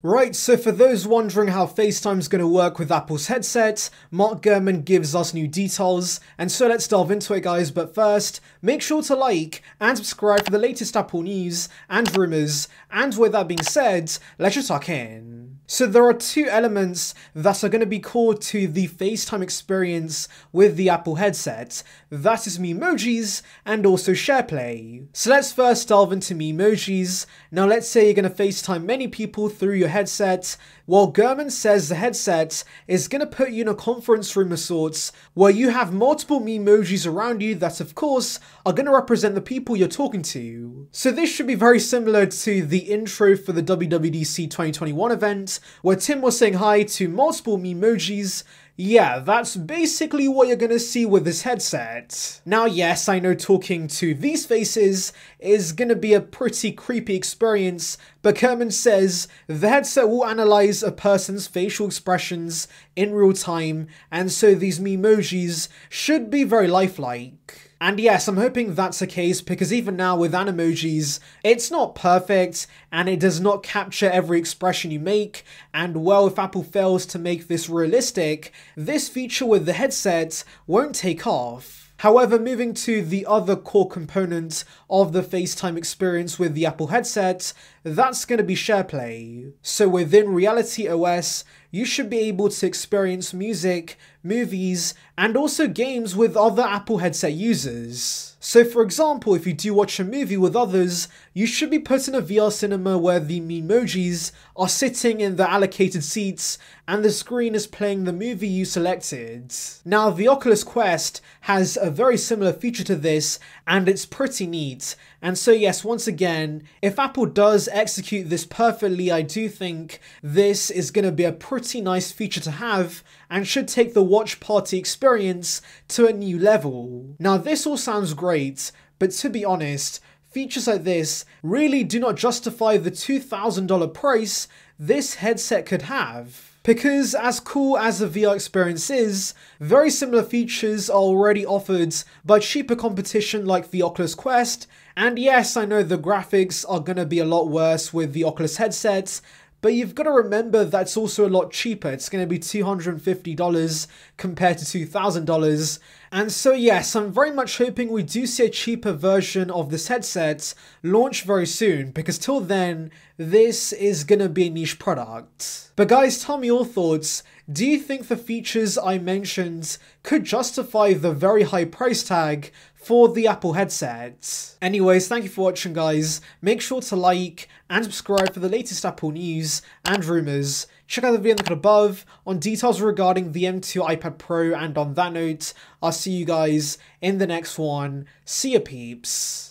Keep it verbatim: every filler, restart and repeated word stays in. Right, so for those wondering how FaceTime's going to work with Apple's headset, Mark Gurman gives us new details, and so let's delve into it, guys. But first, make sure to like and subscribe for the latest Apple news and rumors, and with that being said, let's just tuck in. So there are two elements that are going to be core to the FaceTime experience with the Apple headset. That is Memojis and also SharePlay. So let's first delve into Memojis. Now let's say you're going to FaceTime many people through your headset. Well, Gurman says the headset is going to put you in a conference room of sorts where you have multiple Memojis around you that, of course, are going to represent the people you're talking to. So this should be very similar to the intro for the W W D C twenty twenty-one event, where Tim was saying hi to multiple Memojis. Yeah, that's basically what you're gonna see with this headset. Now, yes, I know talking to these faces is gonna be a pretty creepy experience, but Gurman says the headset will analyze a person's facial expressions in real time, and so these Memojis should be very lifelike. And yes, I'm hoping that's the case, because even now with Animojis, it's not perfect and it does not capture every expression you make. And well, if Apple fails to make this realistic, this feature with the headset won't take off. However, moving to the other core component of the FaceTime experience with the Apple headset, that's going to be SharePlay. So within Reality O S, you should be able to experience music, movies, and also games with other Apple headset users. So for example, if you do watch a movie with others, you should be put in a V R cinema where the Memojis are sitting in the allocated seats and the screen is playing the movie you selected. Now, the Oculus Quest has a very similar feature to this, and it's pretty neat. And so yes, once again, if Apple does execute this perfectly, I do think this is going to be a pretty nice feature to have and should take the watch party experience to a new level. Now, this all sounds great, but to be honest, features like this really do not justify the two thousand dollar price this headset could have. Because as cool as the V R experience is, very similar features are already offered by cheaper competition like the Oculus Quest. And yes, I know the graphics are going to be a lot worse with the Oculus headsets, but you've got to remember that's also a lot cheaper. It's going to be two hundred fifty dollars compared to two thousand dollars. And so yes, I'm very much hoping we do see a cheaper version of this headset launch very soon, because till then, this is going to be a niche product. But guys, tell me your thoughts. Do you think the features I mentioned could justify the very high price tag for the Apple headset? Anyways, thank you for watching, guys. Make sure to like and subscribe for the latest Apple news and rumors. Check out the video in the card above on details regarding the M two iPad Pro, and on that note, I'll see you guys in the next one. See ya, peeps.